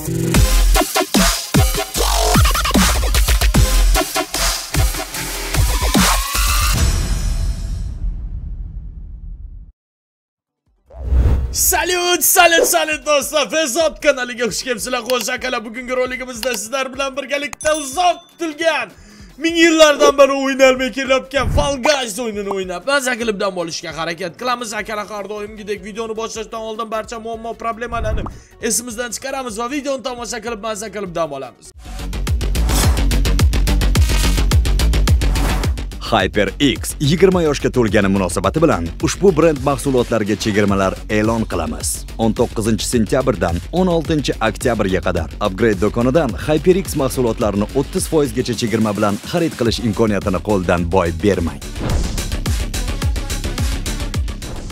Salut dostlar, Fezot kanaliga hoş geldiniz. Qo'shaqalar, bugungi roligimizda sizlar bilan birgalikda uzoq kutilgan, ming yillardan beri o'ynalmay kelayotgan Fall Guys o'yinini o'ynab, mazza qilib dam olishga harakat qilamiz. Akala har doimgidek videoni boshlashdan oldin barcha muammo, problemalarni esimizdan chiqaramiz va videoni tomosha qilib mazza qilib dam olamiz. HyperX 20 yoshga to'lgani munosabati bilan ushbu brend mahsulotlariga chegirmalar e'lon qilamiz. 19 sentyabrdan 16 oktyabrga qadar Upgrade do'konidan HyperX mahsulotlarini 30% gacha chegirma bilan xarid qilish imkoniyatini qo'ldan boy bermang.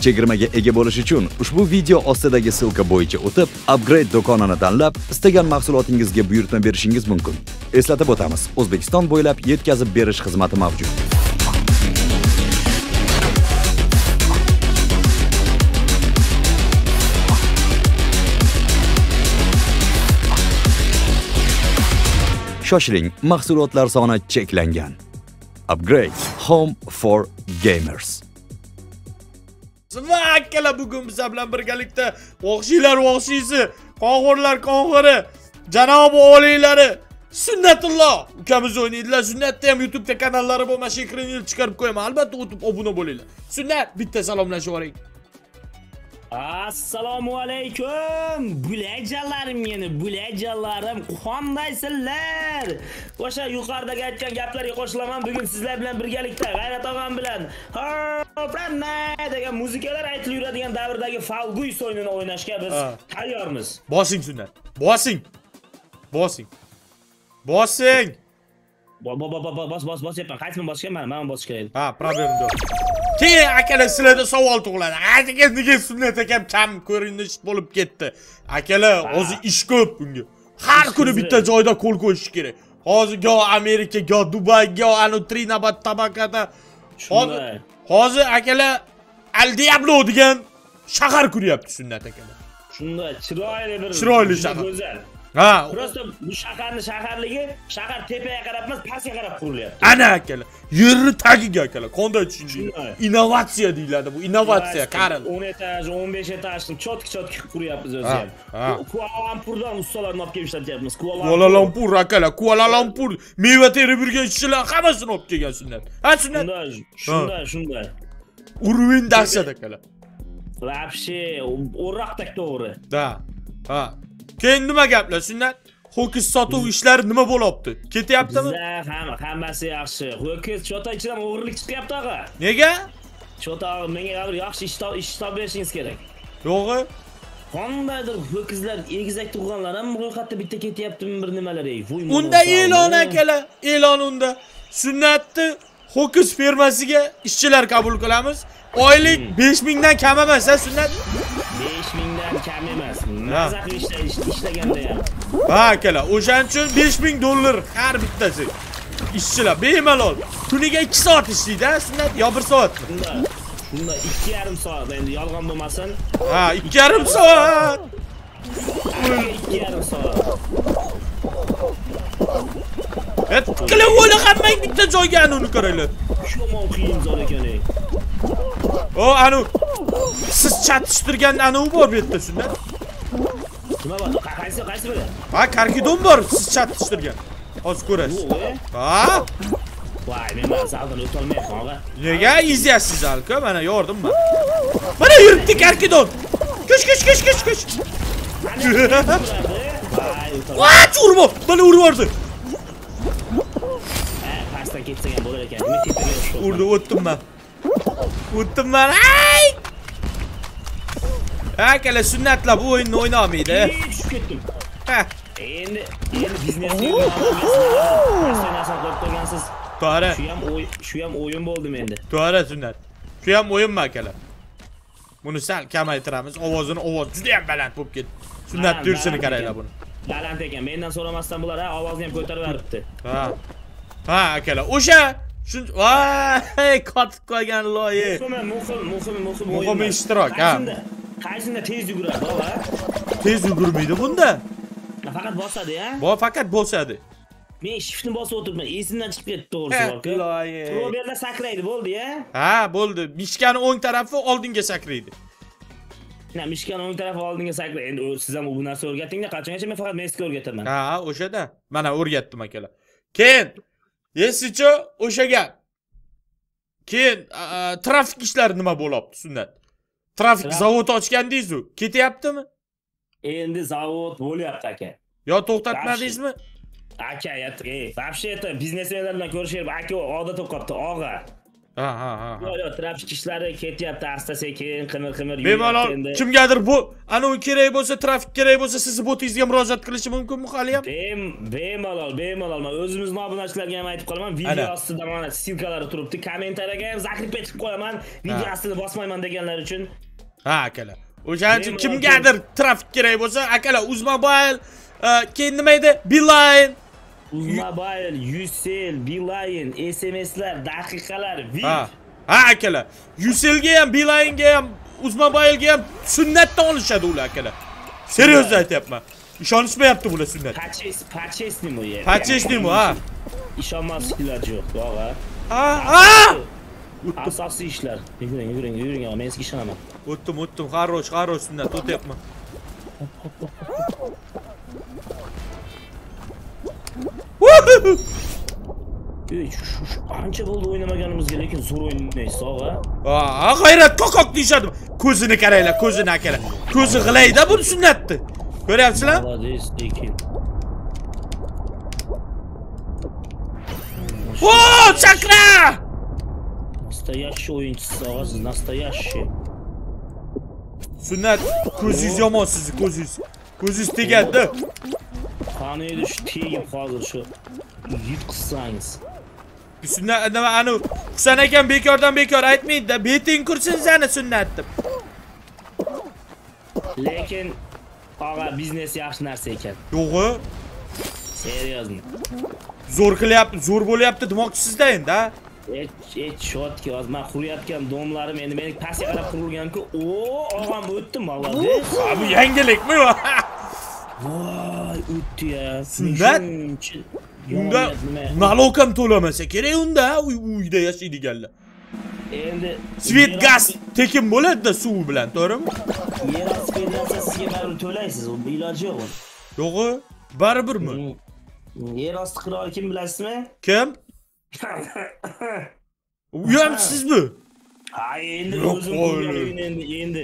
Chegirmaga ega bo'lish uchun ushbu video ostidagi silka bo'yicha o'tib, Upgrade do'konini tanlab, istagan mahsulotingizga buyurtma berishingiz mumkin. Eslatib o'tamiz, O'zbekiston bo'ylab yetkazib berish xizmati mavjud. Shoshiling, mahsulotlar soni cheklangan. Upgrade Home for Gamers. Vakala bugun biz bilan birgalikda o'xshiylar o'xshiysi, qo'ng'irlar qo'ng'iri, janob o'g'lilari Sunnatulloh ukamiz o'ynaydilar. Sunnatda ham YouTube'da kanallari bo'lmasa shekrinni chiqarib qo'yaman. Albatta o'tib obuna bo'linglar. Sunnat, bitta salomlashib oling. Assalomu alaykum, bulajonlarim meni, bulajonlarim, qandaysizlar? O'sha yuqoridagi aytgan gaplarga qo'shilaman. Bugun sizlar bilan birgalikda G'ayrat og'am bilan "Hoplanma" degan muzikalar aytilib yuradigan davrdagi Fall Guys o'yinini o'ynashga biz tayyormiz. Bosing Sunnat. Bosing. Bosing. Bosing. Bas yapma. Qaytman bosishga men bosish kerak. Ha, problem yo'q. Keyin akalar sizlarda savol tug'iladi. Aytgan nega Sunnat akam kam ko'rinish bo'lib ketdi? Akalar, o'zi ish ko'p bunga. Har kuni bitta joyda qo'l qo'yish kerak. Hozir yo Amerika, yo Dubay, yo Anutrinabad tabaqada. Hozir akalar Al Diablo degan shahar kuryapti Sunnat akalar. Shunday chiroyli bir shahar. Ha, prosta bu shaharning shaharligi shahar tepaga qarab emas, pastga qarab qurilyapti. Ana akalar, yerni tagiga akalar. Qanday tushunchalik? Innovatsiya deyiladi bu, innovatsiya qarin. 10 etaj, 15 etajni chotki-chotki qilib quryapmiz o'zi ham. Kuala Lumpurdan ustalarni olib kelib ishlatyapmiz. Kuala Lumpur akalar, Kuala Lumpur meva terib yurgan ishchilar hammasini olib kelgan Sunnat. Ha Sunnat. Shunday. Urvin dahshat akalar. Vapshe o'roqdek to'g'ri. Da. Ha. Keyin nima gaplar Sunnat? Ho'kiz sotuv ishlari nima bo'lyapti? Ketyaptimi? Hammasi yaxshi. Ho'kiz chota ichidan o'g'irlik chiqyapti og'a. Nega? Chota menga bir yaxshi ish topishingiz kerak. Yo'g'i? Qandaydir ho'kizlar egizak tug'ganlar ham ro'yxatda bitta ketyaptimi bir nimalarga? Unda e'lon akalar, e'lon unda. Sunnatni ho'kiz fermasiga ishchilar qabul qilamiz. Oylik 5000 dan kam emas, ha Sunnat? 5000 dan kam emas. Mazza qilishda ishlaganda ham. Ha akalar, o'shaning uchun $5000 har bittasi. Ishchilar bemalol kuniga 2 soat ishlaydi-da Sunnat, yo 1 soatmi? Shunda 2,5 soat endi yolg'on bo'lmasin. Ha, 2,5 soat. 2,5 soat. Et qila o'ylaqamang bitta joyga anuni qaranglar. Shu yomon qiyin zor ekan-ey. O anu siz chatishtirgan anu bor bu yerda Sunnat. Nima bor? Qaysi biri? Ha, karkidon bor siz chatishtirgan. Hozir ko'rasiz. Ha? Vay, men mazaldan o'tolmayapman og'a. Nega izyasiz alka? Mana yordam men. Mana yuribdi karkidon. Kush. Vay, urib, mana urib vardi. Ha, pastdan ketsagan bo'lar ekan. Men tepaga tushdim. Urdi, o'tdim men. O'tdim men. Ay! Akalar Sunnatlar bu o'yinni o'ynamaydi. Tushib ketdim. Ha. Endi biznesni qilib qo'ygansiz. To'g'ri. Shu ham o'yin bo'ldim endi. To'g'ri Sunnat. Shu ham o'yinmi akalar? Buni sal kamaytiramiz. Ovoz juda ham baland bo'lib ketdi. Sunnat turishini qaranglar buni. Baland ekan. Mendan so'ramasdan bular ha ovozni ham ko'tarib beribdi. Ha. Ha akalar, o'sha shuncha voy qotib qolgan loyi. Muhim ishtirok, ha. Qaysinda tez yuguradi, baba? Tez yugurmaydi bunda. Fakat boss adı ya. Fakat boss adı. Ben shift'ni bossa oturma. İyisinden çıkıp gitti doğrusu bakı. Proberda sakraydı boldu ya. Ha boldu. Mişkanın o'ng tarafı oldinga sakraydı. Ne Mişkanın o'ng tarafı oldinga sakraydı. Endi siz ham bu narsa o'rgatingda qachongacha men faqat Messiga o'rgataman. Ha, o'shada. Mana o'rgatdim akalar. Keyin Yesicho o'sha gap. Keyin trafik ishlari nima bo'lyapti Sunnat? Trafik zavod ochgandingiz-ku, ketyaptimi? Endi zavod bo'lyapti aka. Yo to'xtatmadingizmi? Aka, vabshe это biznesmenlar bilan ko'rishib, aka odat o'qapti, og'a. Ha. Yo, trafik ishlari ketyapti, asta-sekin, qimir-qimir yurib. Bemalol kimgadir bu anavi kerak bo'lsa, trafik kerak bo'lsa, sizni botingizga murojaat qilishi mumkinmi hali ham? Bemalol. Men o'zimiz nobunachilarga ham aytib qolaman, video ostida mana stilkalari turibdi. Kommentariyaga ham zakripet qilib qo'yaman, video ostida bosmayman deganlar uchun. Ha, akalar. O'shaning uchun kimgadir trafik kerak bo'lsa, akalar Uzmobile, keyin nima edi? Beeline Uzmobile, Ucell, Beeline, SMS'lar, daqiqalar, VIP. Ha akalar. Ucellga ham, Beeline'ga ham, Uzmobile'ga ham sunnatdan olishadi ular akalar. Seriozda aytayapman. İshonishmayapti bular sunnat. Pachesnimi yer. Pachesnimi ha. İshonmasliklar yo'q, og'a. Ha. Asosiy ishlar. Yuring, men sizga ishonaman. O'tdim. Xarosh sunnat o'tayapman. Ancha bo'ldi o'ynamaganimizga, lekin zo'r o'ynaysiz, og'a. Ha, g'ayrat qoqoq deyishadim. Ko'zini qaranglar, ko'zini akalar. Ko'zi g'ilayda bu sunnatni. Ko'ryapsizlar? Vo, chakra! Nastoyashchi o'yinchisiz, og'a, siz nastoyashchi. Sunnat, ko'zingiz yomon sizni, ko'zingiz tegadi. Qaniydi shu tegib hozir shu yutqizsangiz. Sunnat nima anu Husan akam bekordan bekor aytmaydi-da, beting kursinsani sunnat deb. Lekin og'a biznes yaxshi narsa ekan. Yo'g'i? Seriozmi? Zo'r qilyapti, zo'r bo'lyapti demoqchisizda endi, ha? Shotki hozir men quryapgan domlarim endi meni pastga qarab qurilgan-ku. O, og'am o'tdi, ma'lum. Bu yangilikmi? Voy, o'tdi ya. Sunnat. Unda nalogam to'lamasa kerak unda uyda yashaydiganlar. Endi svet gaz tekin bo'ladi-da suv bilan, to'g'rimi? Yer osti federatsiyasiga baribir to'laysiz, iloji yo'q. Yo'g'i, baribirmi? Yer osti qiroli kim bilasizmi? Kim? Uyamsizmi? Ha, endi o'zim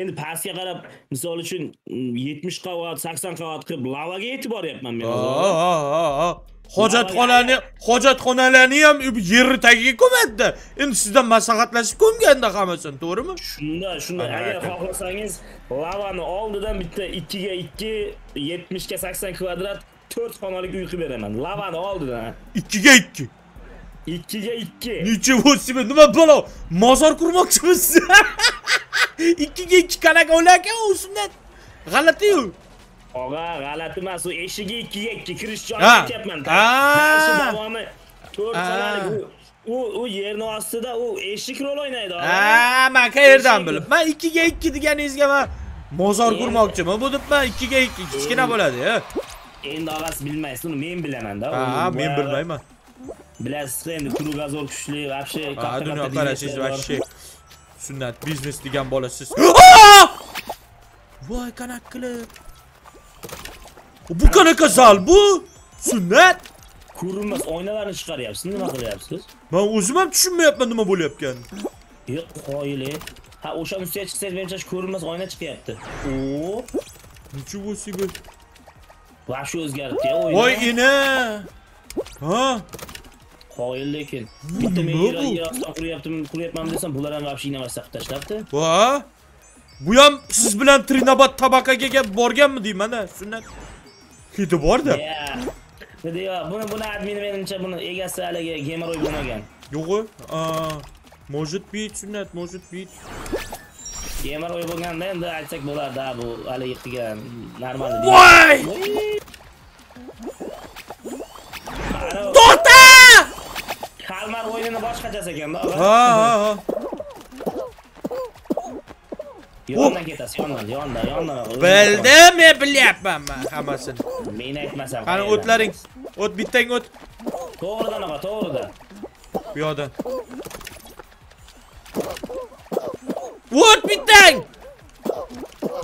endi pastga qarab, misol uchun 70 qavat, 80 qavat qilib lavaga yetib boryapman men hozir. Hojatxonalarni ham yerni tagiga ko'madi-da. Endi sizdan maslahatlashib ko'mganda hammasini, to'g'rimi? Shunda agar xohlasangiz, lavani oldidan bitta 2x2 70 ga 80 kvadrat 4 xonalik uy qilib beraman. Lavani oldidan 2x2. 2x2. Necha bo'lsa, nima balo? Mozor qurmoqchimisiz? 2x2 qanaqa o'lakan u Sunnat? G'alati-yu. Og'a, g'alati emas, u eshigi 2x2 kirish joyi aytayapman. Ha, davomi 4 sanalik u yerni ostida u eshik rol o'ynaydi. Ha, men qayerdan bilib? Men 2x2 deganingizga men mozor qurmoqchiman. Bu deb men 2x2 kichkina bo'ladi-ya. Endi og'asi bilmaysiz, uni men bilaman-da. Ha, men bilmayman. Bilasiz, endi Krugazor kuchli, vabshe katta dunyo qarashingiz vabshe. Sunnat biznes degan bolasiz. Voy qanak qilib. Bu qanaqa zal bu? Sunnat ko'rinmas oynalarni chiqaryapsiz, nima qilyapsiz? Men o'zim ham tushunmayapman nima bo'layotganini. Yo'q, qoyili. Ha, o'sha ustiga chiqsangiz menimcha ko'rinmas oyna chiqyapti. O, necha bo'lsa bu? Vabshe o'zgaribdi o'yin. Voy ina. Ha? Qo'yil lekin. Bitta men yerga quryapman desam, bular ham vabshe inamasa qilib tashlabdi. Va? Bu ham siz bilan Trinobod tabaqaga borganmi deyman-a, Sunnat? Hidi bor-da. Ya, buni admin menimcha buni egasi haliga gemeroy bo'lmagan. Yo'g'i? Mavjud bit. Gemeroy bo'lganda endi aytsak bo'lardi, bu hali qilgan normal. Voy! To'ta! Kalmar o'yinini boshqachasi ekan-da. Ha. Yondan ketasiz, yondan. Bildim, men bilyapman men hammasini. Men aytmasam. Qani o'tlaring. O't bittang o't. To'g'ridan aka, to'g'ridan. Bu yoqdan. O't bittang.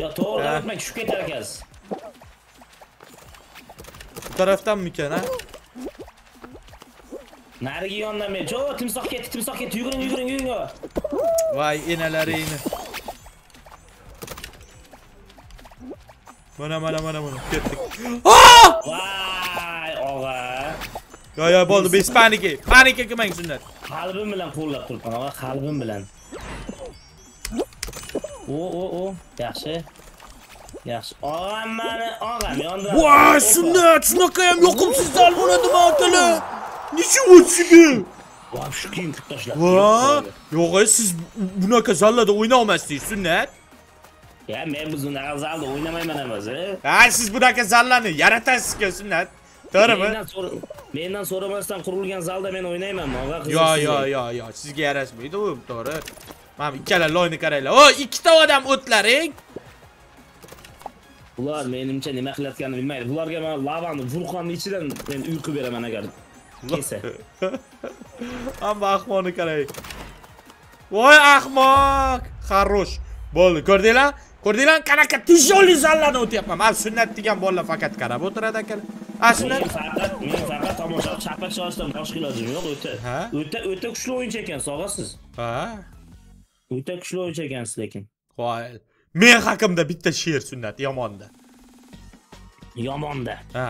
Ya to'g'ridan o'tmang, tushib ketar ekansiz. Bu tarafdanmikan, ha? Narigi yondan men. Jo, timsoq ketdi. Yuguring, yuguring. Voy, enalaringni. Mana ketdik. Aa! Vay, og'a. Yo'q, bo'ldi, bes paniki. Panika qilmang shundan. Qalbim bilan qo'llab-quvvatlang, og'a, qalbim bilan. O, yaxshi. Yaxshi. Og'am meni, og'am yondan. Voy, shundan, shunaqa ham yoqimsiz zal bo'ladi men otali. Nichi o'tishdi? Voy, shu kim tashlab? Yo'q, siz bunaqa zallada o'yna olmaysizlar, sunnat. Ya men bu zalda oynamayman emas, ha? Siz bunaqa zallarni yaratasizku sunnat. To'g'rimi? Mendan so'ramasdan qurilgan zalda men o'ynayman, og'a qiz. Yo, sizga yarashmaydi u, to'g'ri. Mana ikkala loyni qaranglar. O, ikkita odam o'tlaring. Ular menimcha nima qilayotganini bilmaydi. Bularga men lavani vulqonning ichidan men uyqu beraman agar. Kelsa. Ammo ahmoqni qarang. Voy ahmoq, xarosh. Bo'ldi, ko'rdinglar? Ko'rdinglar, qanaqa tijoli zallardan o'tyapman. Mana sunnat degan bolalar faqat qarab o'tiradi akalar. Aslida men faqat tomosha chapa chorishdan boshqa ilojim yo'q, o'ta. O'ta kuchli o'yinchi ekan, sog'asiz. Ha. O'ta kuchli o'yinchi ekansiz lekin. Voy, men haqimda bitta she'r sunnat yomonda. Ha.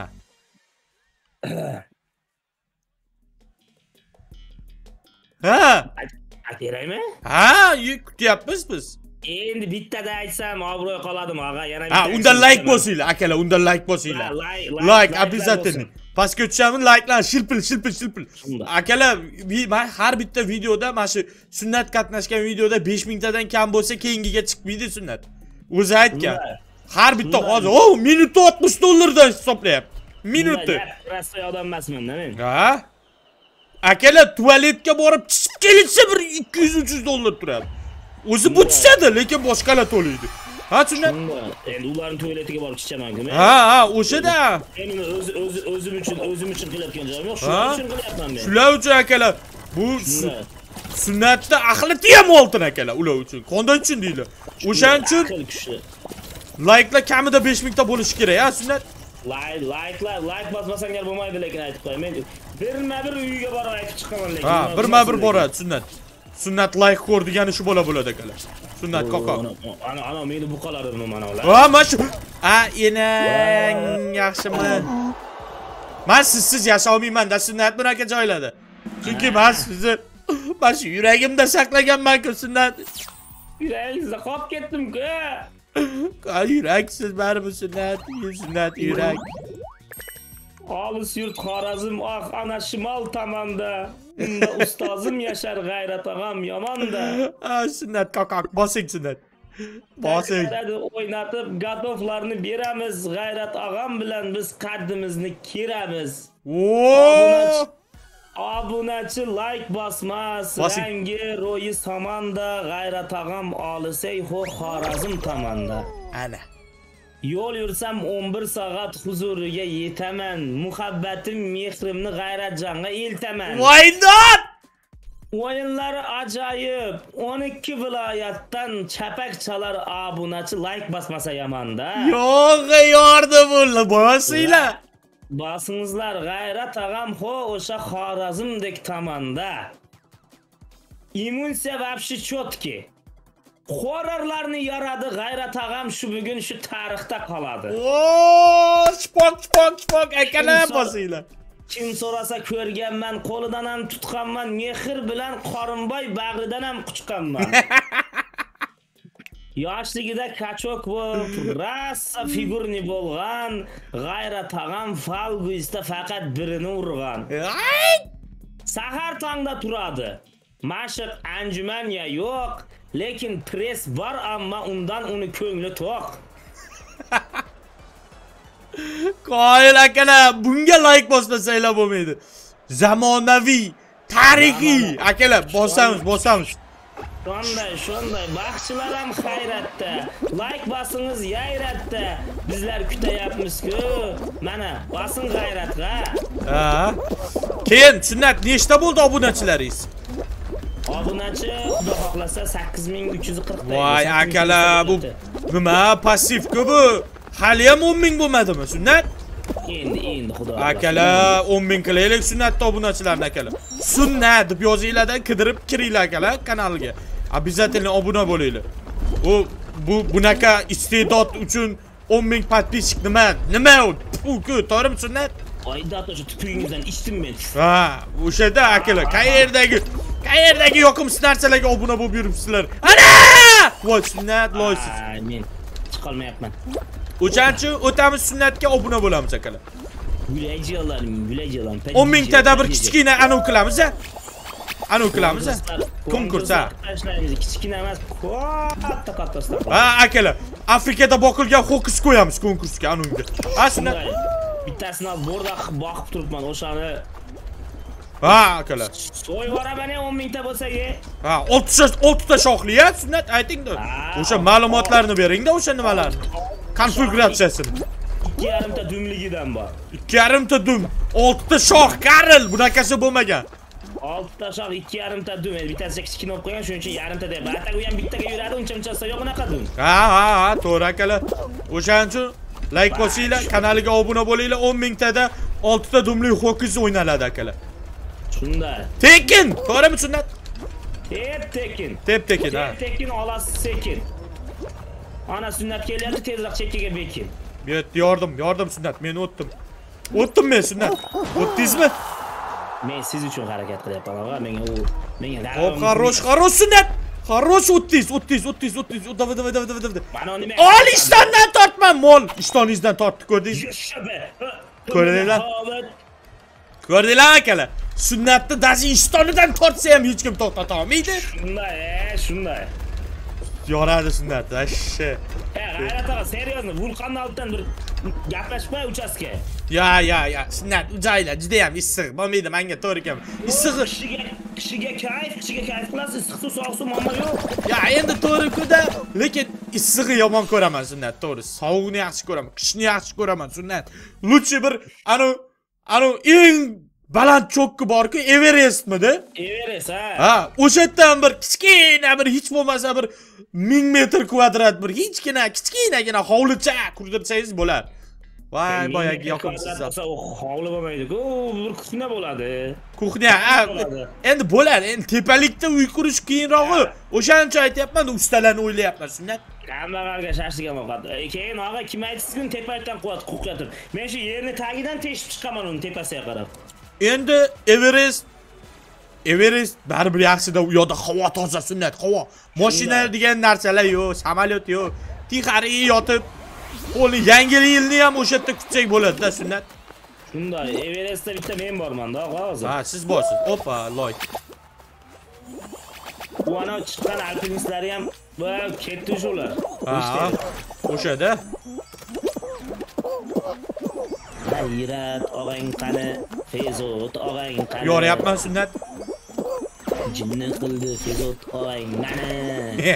Ha. Aytaymi? Ha, kutyapmiz biz. Endi bittada aytsam obro'y qoladim, og'a, yana bitta. Ha, undan like bosinglar, akalar, undan like bosinglar. Like obязательно. Pastga tushamiz, like'lar shilpil. Akalar, men har bitta videoda mana shu sunnat qatnashgan videoda 5000 tadan kam bo'lsa, keyingiga chiqmaydi sunnat. O'zi aytgan. Har bitta hozir, o, minuti $60 dan hisoblayapti. Minuti. Rossiya odam emasman-da men. Ha? Akalar, tualetga borib chiqib kelsa bir $200-300 turadi. O'zi bu tushadi, lekin boshqalar to'laydi. Ha, tushunat? Endi ularning to'ylatiga borib chichaman-ku men. Ha, o'shada. Men o'zim uchun qilayotgan joyim yo'q, shuning uchun qilyapman men. Shular uchun akalar, bu sunnatda axlati ham oltin akalar, ular uchun. Qondan uchun deylar. O'shaning uchun like'lar kamida 5000 ta bo'lishi kerak, ha, sunnat? Like bosmasanglar bo'lmaydi, lekin aytib qo'y. Men birma-bir uyiga borib aytib chiqaman lekin. Ha, birma-bir boradi sunnat. Sunnat like ko'r degani shu bola bo'ladi akalar. Sunnat qoqo. Ana meni bu qolarimni mana ular. Ha, mana shu. A, enang, yaxshimi? Men sizsiz yasha olmayman-da sunnat bunaqa joylarda. Chunki men sizni mana shu yuragimda saqlaganman-ku sunnat. Yuragingizda qolib ketdim-ku. Qani yuraksiz baribir sunnat, sunnat yurak. Olis yurt Xorazm, ah ana shimol tomonda. Unda ustozim yashar, g'ayrat og'am yomonda. Ah, sunnat qoqoq, bosing sunnat. Bosing. O'ynatib gatovlarni beramiz, g'ayrat og'am bilan biz qaddimizni keramiz. Vo'o! Obunachi like bosmas, rangi ro'yi somonda, g'ayrat og'am olisay ho Xorazm tomonda. Ana. Yo'l yursam 11 soat huzuriga yetaman. Muhabbatim, mehrimni g'ayratjonga eltaman. Voydat! O'yinlari ajoyib. 12 viloyatdan chapak chalar obunachi like basmasa yomon-da. Yo'q, yordi bo'ldi. Bosinglar. Bosingizlar g'ayrat og'am ho o'sha Xorazmdek tomonda. Immunsiya vabshi chotki. Qorarlarni yaradi g'ayrat og'am shu bugun shu tarixda qoladi. O, shpok akalar bosinglar. Kim so'rasa ko'rganman, qo'lidan ham tutganman, mehr bilan qorinboy bag'ridan ham quchganman. Yoshligida kachok bo'lib, rassa figurni bo'lgan, g'ayrat og'am Fall Guysda faqat birini urgan. Sahar tongda turadi. Mashq anjuman ya yo'q. Lekin press var ama ondan onu köngülü toq. Qoyil akalar, bunga like bosmasanglar bo'lmaydi. Zamonaviy, tarixiy akalar, bosamiz. Şonday bakçılaram hayratta. Like basınız yayratta. Bizler küte yapmış ki. Mana basın hayratka. Ha. Keyin sünnat nechta bo'ldi obunachilaringiz? Obunachi xudo xohlasa 8340 ta. Voy akalar bu nima passivku bu? Hali ham 10000 bo'lmadimi sünnat? Endi xudo. Akalar 10000 qilaylik sünnat obunachilarni akalar. Sünnat deb yozinglar-da qidirib kiringlar akalar kanaliga. Обязательно obuna bo'linglar. Bu bunaka iste'dod uchun 10000 подписчик nima? Bu ku to'g'rimi sünnat? Ayda taşı tüpüğünüzden içtim ben. Ha, bu şeyde akıllı. Kayerdeki yokum sinerselere obuna boğuyorum sizler. Ana! Vay sünnet loysiz. Amin. Çıkalma yapman. Uçançı ötemiz sünnetke obuna boğulamız akıllı. Güleci alalım, güleci alalım. 10.000 tedabir kiçikine anu kılamız ha? Anu kılamız ha? Konkurs ha? Kiçikine emez. Katta katta staflar. Ha akıllı. Afrika'da bakılgen hokus koyamız konkursuke anunga. Ha sünnet. Bittasini al borda boqib turibman o'shani. Ha, akalar. So'yvoraman 10000 ta bo'lsa ye. Ha, 6 ta shoxli ha, sunnat aytingda. O'sha ma'lumotlarni bering-da o'sha nimalarni. Konfiguratsiyasini. 2.5 ta dumligidan bor. 2.5 ta dum, 6 ta shox qaril, bunaqasi bo'lmagan. 6 ta shox, 2.5 ta dum, bittasi kichkina olib qo'ygan, shuning uchun yarim ta deyapman. Ataga u ham bittaga yuradi, uncha-munchasi yo'q unaqa dum. Ha, to'g'ri akalar. O'shaning uchun like bosinglar, kanaliga obuna bo'linglar. 10000 tada 6 ta dumli ho'kiz o'ynaladi akalar. Shunday. Tekin, to'g'rimi sunnat? Tekin. Tekin ha. Tekin olasiz sekin. Ana sunnat kelyapti, tezroq chekkaga bekin. Bu yerda yardım sunnat. Men o'tdim. O'tdim men sunnat. O'tdingizmi? Men siz uchun harakat qilyapman, og'a. Menga hop, xarosh sunnat. Xarosh o'tdingiz. Davay. Ol ishtondan tortman, mol. Ishtoningizdan tortdi, ko'rdingiz? Ko'rdingizlar? Ko'rdinglar akalar. Sunnatni dazi ishtonidan tortsa ham hech kim to'xtata olmaydi. Shunday. Yoradi sunnat, ashsha. G'ayrat aka, seriozni, vulqondan olddan bir gaplashmay uchastka. Ya, sunnat ujaylar juda ham issiq. Bo'lmaydi, menga to'g'ri kam. Issiq kishiga kayf qilasiz, issiqsiz sovuqsiz muammo yo'q. Ya, endi to'g'ri-ku-da, lekin issiqni yomon ko'raman sunnat, to'g'ri. Sovuqni yaxshi ko'raman, qishni yaxshi ko'raman sunnat. Luchi bir anu eng baland cho'kki bor-ku, Everestmi-da? Everest, ha. Ha, o'shadan bir kichkina bir hech bo'lmasa bir 1000 metr kvadrat bir kichkinagina hovlicha qurdirsangiz bo'ladi. Vay boyagi yoqimsiz zot. Hovli bo'lmaydi-ku, bir kuxna bo'ladi. Kuxna, endi bo'ladi. Endi tepalikda uy qurish qiyinroqi. O'shaning uchun aytayapman, ustalarni o'ylayapman, sunnat. Kambag'alga shashlik ham o'qadi. Keyin og'a kim aytsin, tepalikdan quvvat qo'qlatib. Men shu yerni tagidan teshib chiqaman uni tepasiga qarab. Endi Everest baribir yaxshida u yoqda havo toza sunnat, havo. Mashina degan narsalar yo'q, samolyot yo'q. Tixariy yotib Oli yangi yilni ham o'sha yerda kutsak bo'ladi-da sunnat. Shunday, Everestda bitta men borman-da, hozir. Ha, siz borsiz. Opa, like. Bu ana chiqqan alpinistlari ham bo'lib ketdi shular. Ha. O'shada. Hayrat og'ang qani, Fezot og'ang qani. Yo'ryapman sunnat. Jinni qildi Fezot og'ang mani.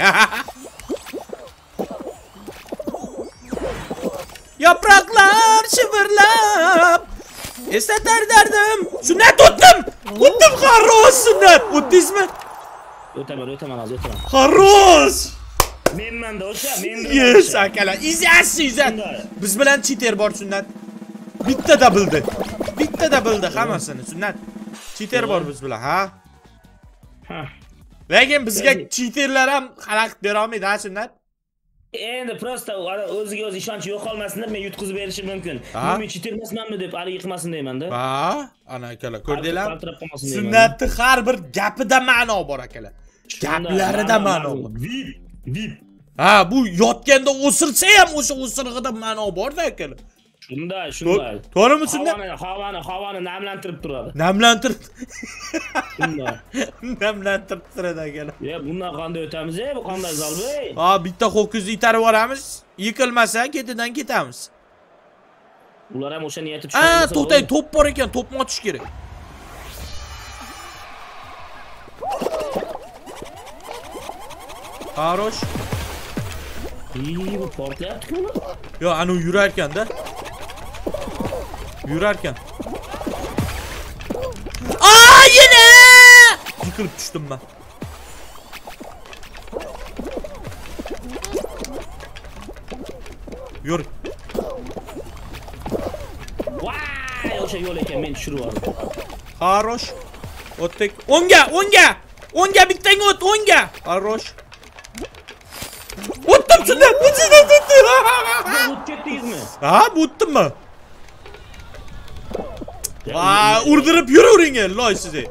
Yapraklar şıvırlap esneter derdim. Sünnet tuttum. Tuttum xaroz sünnet. Uttiniz mi? Ötemem. Xaroz. Memnun da olsa. Yes akala. İzlersiz. Biz bilen cheater bor sünnet. Bitta da bildi. Hamasını sünnet. Cheater bor biz bilen ha. Lakin bizga cheaterlar ham xalaqit bera olmaydi ha sünnet. Endi prosta o'ziga o'zi ishonch yo'qolmasin deb men yutqizib berishim mumkin. Men cheatermasmanmi deb hali yiqmasin deyman-da. Ha, ana akalar, ko'rdinglar? Sunnatni har bir gapida ma'no bor akalar. Gaplarida ma'no bor. Vip. Ha, bu yotganda o'sirsa ham o'sha o'sirg'ida ma'no bor-da akalar. Shunday. To'g'rimi sunnat? Havoni namlantirib turadi. Namlantirib turadi akalar. Ya bundan qanday o'tamiz, bu qanday zalbey? Ha, bitta ho'kizni itarib yoramiz, yiqilmasa ketidan ketamiz. Ular ham o'sha niyatda tushgan. Ha, to'xtang, to'p bor ekan, to'pni otish kerak. Haroş. İyi bu portaya atıyor mu? Yo hani yürürken de. Yürürken. Aa yine! Yıkılıp düştüm ben. Yürü. Vay o şey yoldayken ben şuru var. Haroş. Otek. Onga, onga. Onga bitten ot, onga. Haroş. Ottum şundan. Bıçıdan tuttum. Butçettiyiz mi? Ha, buttum mu? Aa, urdurup yürüyün ya loy sizi.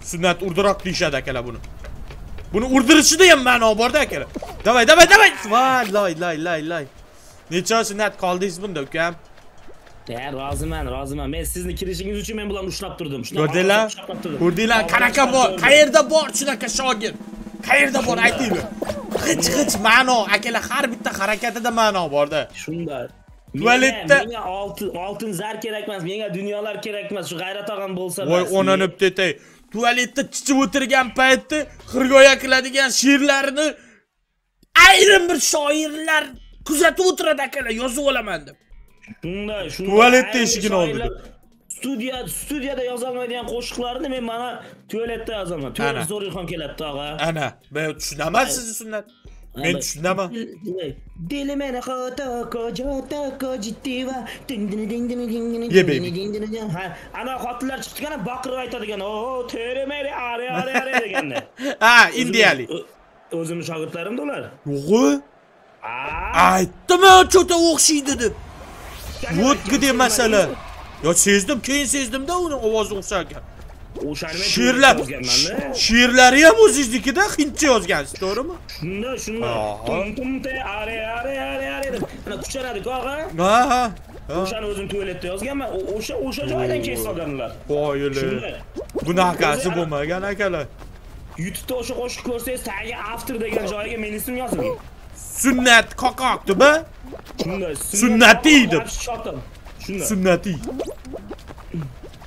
Sünnet urdurak dişede kele bunu. Bunu urduruşu diyeyim ben o barda kele. Davay, davay, davay. Vay, lay, lay, lay, lay. Neçe sünnet kaldıyız bunda ökem? Değer razıman, razıman. Ben sizin kirişiniz için ben bulan uçlap durdum. Gördüler, gördüler. Kanaka bor, kayırda bor, şuna kaşagir. Kayırda bor, aytıyım. Hiç, hiç mano, akela har bitti harekete de mano barda. Şunlar. Tuvalette menga altın zar kerakmas, menga dunyolar kerakmas. Şu G'ayrat og'am bo'lsa voy onanib tetay. Tuvalette chichib o'tirgan paytda xirgoya qiladigan she'rlarini ayrim bir shoirlar kuzatib o'tiradi akalar, yozib olaman deb. Shunday, shunday. Tuvalette eshigini oldi. Studiyada yoza olmaydigan qo'shiqlarni men mana tuvalette yozaman. To'g'ri Zo'rixon kelibdi og'a. Ana, men tushunamasiz sunnat. Ben düşünemem. Dilimene kota koca ta kojitiva ding ding ding ding ding ding ding ding. Ha, ana xotlar chiqqanda baqirib aytadigan, "O, terimeri are are are" deganda. Ha, indiyalik. O'zimning shogirdlarim dolar. Yo'g'i. Aytdim, "Chota o'xshaydi" deb. Votga deb masala. Yo, sezdim, keyin sezdim-da, uni ovozi o'xshar ekan. Şiirleri ya muzizdeki de Hintçe yazgansın, doğru mu? Şunda, şunda. Tum tum te are are are are dedim. Ana kuşaradık ağa. Ha ha. Uşan özüm tuvalette yazgan ben. Oşa joydan kes olganlar. Vay öyle. Günahkası bulmagan akalar. YouTube'da oşa qo'shiq ko'rsangiz, tagi after degan joyiga men ismim yozilgan. Sunnat qoqoq deb. Shunday. Sunnatiy deb. Shunday. Sunnatiy.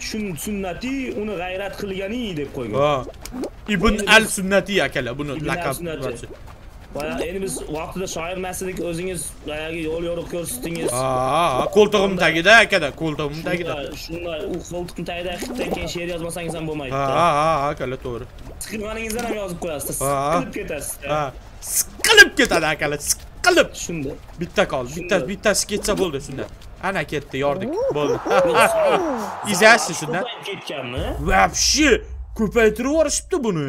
Shun sunnati uni g'ayrat qilgani deb qo'ygan. Ibn al-Sunnati akalar buni laqab. Baya endi biz vaqtida shoir masalik o'zingiz boyagi yo'l yo'riq ko'rsatdingiz. Ha, qo'ltig'im tagida akada, qo'ltig'im tagida. Shunday u qo'ltig'im tagida xitdan keyin she'r yozmasangiz ham bo'lmaydi. Ha, akalar to'g'ri. Siqilganingizdan ham yozib qo'yasiz, siqilib ketasiz. Ha, siqilib ketadi akalar, siqilib. Shunda bitta qol, bittasi ketsa bo'ldi shunda. Ana ketdi, yordik, bo'ldi. İzleyersin şundan. Vapşı, köpeytiri uğraşıptı bunu.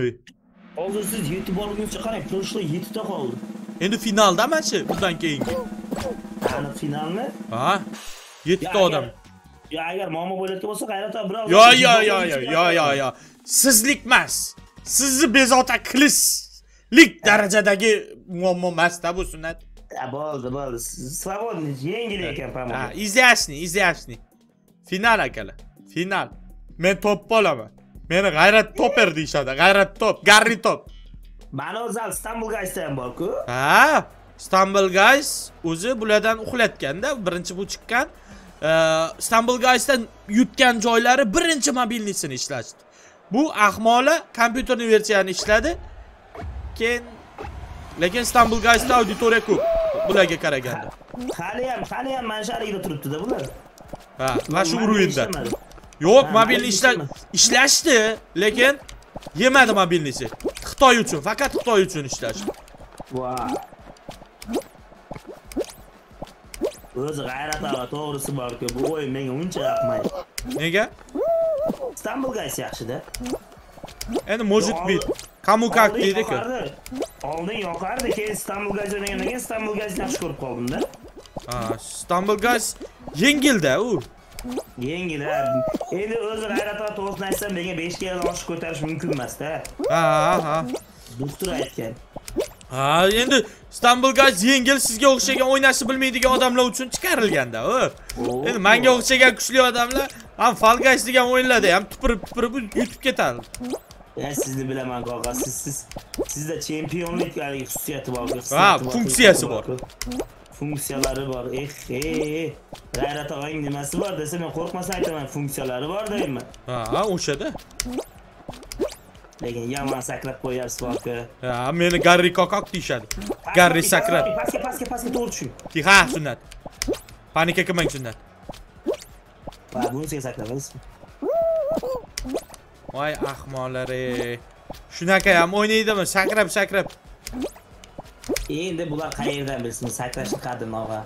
Hazır siz yeti bargını çıkarak, kılıçla yeti de kaldı. Şimdi finalda mı şey, buradan keyinki? Yani final mi? Aha, yeti de adam. Ya eğer mama boylatı olsa gayret abi bravo. Ya. Sizlikmez. Sizi bezota klislik derecedeki muammas da bu sünnet. Ya boldu. Svobodni yengiliyken pamuk. Ha, izleyersin. Final akala. Final. Men top olaman. Meni g'ayrat toper deyishadi. G'ayrat top, Garri top. Mana o'zal Istanbul Guys'da ham bor-ku. Ha, Istanbul Guys o'zi bulardan uxlatganda birinchi bu chiqqan. Istanbul Guys'dan yutgan joylari birinchi mobilnisini ishlashdi. Bu ahmola kompyuterni versiyani ishladi. Keyin lekin Istanbul Guys'da auditoriya ko'p. Bularga qaraganda. Hali ham manshariga turibdi-da bular. Ha, la şu ruinda. Yok, mobilni işleşti. Lekin yemedi mobilnisi. Xitoy uchun, fakat Xitoy uchun işleşti. Vay. O'z g'ayratlar to'g'risi bor-ku. Bu o'yin menga uncha yoqmaydi. Nega? Istanbul Guys yaxshi-da. Endi mojut bit. Kamukak dedi-ku. Oldin yoqardi, keyin Istanbul Guys o'ynagandan keyin Istanbul Guys yaxshi ko'rib qoldim-da. Aa, Istanbul Guys yengil de u. Yengil ha. Endi o'zi g'ayratlar to'g'risini aytsam, menga 5 kg oshiq ko'tarish mumkin emas-da. Ha. Doktor aytgan. Ha, endi Istanbul Guys yengil, sizga o'xshagan o'ynashni bilmaydigan odamlar uchun chiqarilganda u. Endi menga o'xshagan kuchli odamlar ham Fall Guys degan o'yinlarda ham tupirib yutib ketadi. Ya sizni bilaman qo'qa, sizda chempionlik xususiyati bor. Ha, funksiyasi bor. Funksiyaları var. G'ayrat og'ang nimasi bor desa men qo'rqmasam aytaman, funksiyaları var deyman. Ha, o'shada. Lekin yomon sakrab qo'yapsiz voqi. Ha, meni Garri qoqoq tishadi. Garri sakrab. Pastga to'g'ri tushing. Ha, sunnat. Panika qilmang sunnat. Va, bunisiga sakrabasizmi? Voy ahmoqlari. Shunaqa ham o'ynaydimi? Sakrab. Endi bular qayerdan bilsin sakrashni qadrini og'a.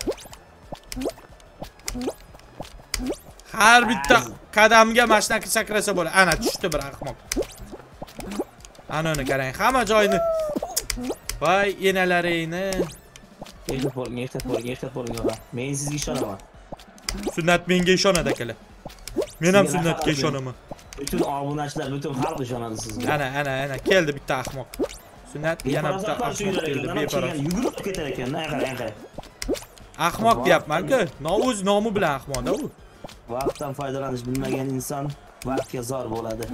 Har bitta qadamga mashinaki sakrasa bo'ladi. Ana tushdi bir ahmoq. Ana uni qarang, hamma joyini. Voy enalaringni. Endi bo'lmaydi. Men sizga ishonaman. Sunnat menga ishonadi akalar. Men ham sunnatga ishonaman. Bütün obunachilar, bütün xalq ishonadi sizga. Ana keldi bitta ahmoq. Sunnat yana bitta ahmoq keldi, beparvo. Yugurib ketar ekan, qarang. Ahmoq deyapman-ku. O'z nomi bilan ahmoqda u. Vaqtdan foydalanish bilmagan inson vaqtga zor bo'ladi.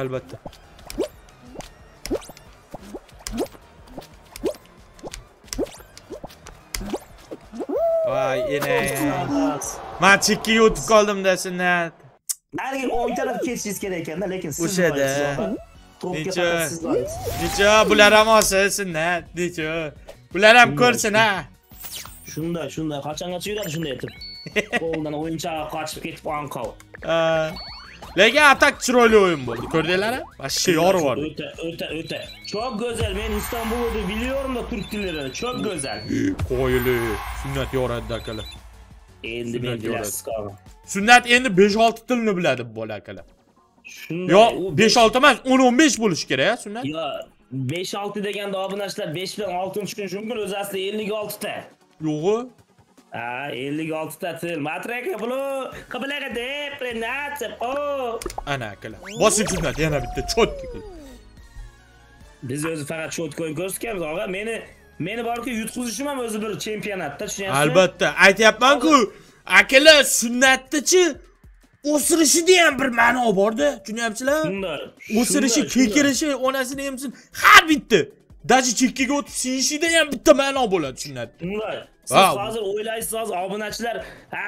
Albatta. Vay ene. Men chekka yotib qoldim-da Sunnat. Narigi o'ng taraf ketishingiz kerak ekan-da, lekin siz o'shada. Necha bular ham olsin Sunnat, necha. Bular ham ko'rsin ha. Shunda qachongacha yuradi shunday etib. Qo'ldan o'yinchoq qochib ketib anqov. Lekin atak chiroyli o'yin bo'ldi. Ko'rdinglar-a? Vashshe yorib oldi. O'ta. Çok güzel. Ben İstanbul'da biliyorum da Türk dillerini. Çok güzel. Qo'yili. Sunnat yoradi akalar. Endi men bilasiz. Sunnat endi 5-6 tilni biladi bola akalar. Yo, 5-6 emas, 10-15 bo'lish kerak-a Sunnat? Yo, 5-6 deganda obunachilar 5 bilan 6-chi jumgur o'zi asli 56 ta. Yo'g'i? Ha, 56 ta til. Matraka bulo, qabilaga deprenatsiya. O. Ana akalar. Bosib Sunnat yana bitta chot qil. Biz o'zi faqat chot qo'yib ko'rsatganmiz, og'a. Meni borki yutqizishim ham o'zi bir chempionatda, tushunyapsizmi? Albatta, aytayapman-ku. Akalar Sunnatni-chi o'sirishi ham bir ma'no bor-da, tushunyapsizlar? O'sirishi, kekirishi, onasini emsin, har bitta. Daji chekkaga o'tib siyishida ham bitta ma'no bo'ladi, tushunadimi? Shunday. Siz hozir o'ylaysiz, obunachilar, ha,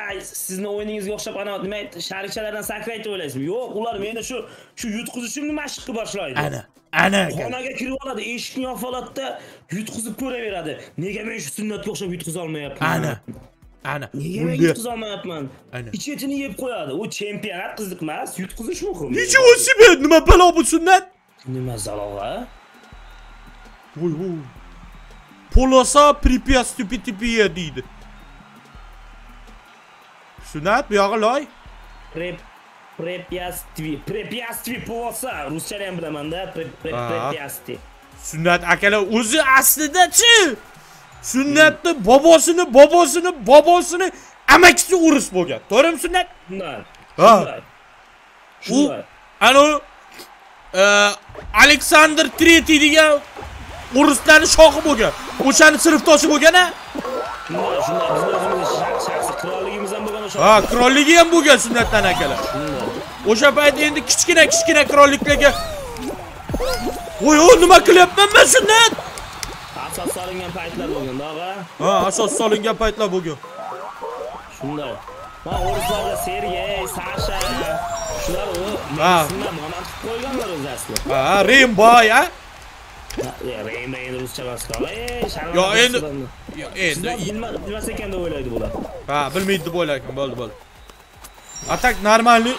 sizning o'yiningizga o'xshab ana nima sharikchalardan sakraydi o'ylaysizmi? Yo'q, ular meni shu yutqizishimni mashq qilib boshlaydi. Ana. Xonaga kirib oladi, eshikni yopib oladi-da, yutqizib ko'raveradi. Nega men shu Sunnatga o'xshab yutqiza olmayapman? Ana. Nega men yutqiza olmayapman? Ichitini yeb qo'yadi. U chempionat qiziq emas, yutqizish muhim. Nega o'sib, nima balo bu Sunnat? Nima zaloga? Oy. Polosa prepятствий pitipiye deydi. Sunnat bu yog'i loy. Prepятствий polosa. Ruschalar ham bilamanda prepятствий. Sunnat akalar o'zi aslida-chi. Sunnatni bobosini amakisi o'ris bo'lgan. To'g'rimi Sunnat? Ha. U anu Aleksandr 3 degan Ruslarning shohi bo'lgan. O'shaning sinfdoshi bo'lgan-a? Shunday bizning shaxsiy qirolligimiz ham bo'lgan o'sha. Ha, qirolligi ham bo'lgan Sunnatdan akalar. O'sha payt endi kichkina qirolliklarga. Voy, nima qilyapman men Sunnat? Asos solingan paytlar bo'lgan, og'a. Ha, asos solingan paytlar bo'lgan. Shunday. Va o'rislarda Sergey, Sasha shular u Sunnat monarx qo'yganlar o'zi asli. Ha, Rimboy, ha? Endi ruscha baskala. Yo endi bilmas ekan deb o'ylaydi bular. Ha, bilmaydi deb o'ylayman, bo'ldi. Atak normalni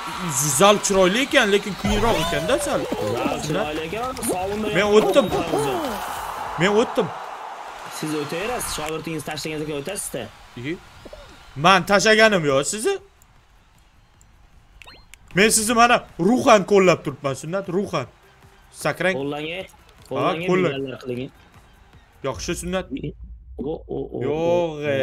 zal chiroyli ekan, lekin kuyroq ekan-da sal. Chiroyli ekan, sovunda. Men o'tdim. Siz o'taverasiz, shogirdingiz tashlagan ekan o'tasiz-da. Men tashlaganim yo'q sizni. Men sizni mana ruhan qo'llab turibman, Sunnat, ruhan. Sakrang. Qo'llangan. Qo'llangan bilalar qilingan. Yaxshi Sunnat. Yo'g'e.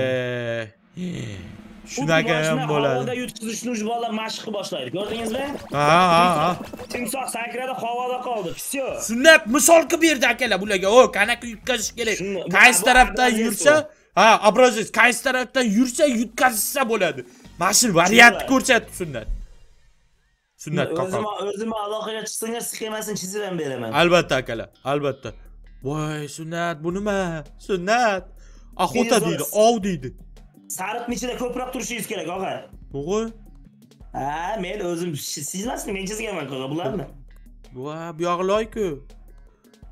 Shunaqa ham bo'ladi. Havoda yutqizishni ujbollar mashq boshlaydi. Ko'rdingizmi? Ha. Timsoh sakrada havoda qoldi. Всё. Sunnat misol qilib berdi akalar bularga. O, qanaqa yutqazish kerak? Qaysi tarafdan yursa, ha, obrazsiz qaysi tarafdan yursa yutqazsa bo'ladi. Mana shu variantni ko'rsatdi Sunnat. Sunnat qo'qon. O'zimni aloqaga chiqsinga sxemasini chizib ham beraman. Albatta akalar, albatta. Voy Sunnat, bu nima? Sunnat. Axota deydi, ov deydi. Sariqning ichida ko'proq turishingiz kerak, og'a. To'g'ri? Ha, men o'zim sizmasmi? Men chizganman, og'a, bularni. Vaa bir ağlay ki.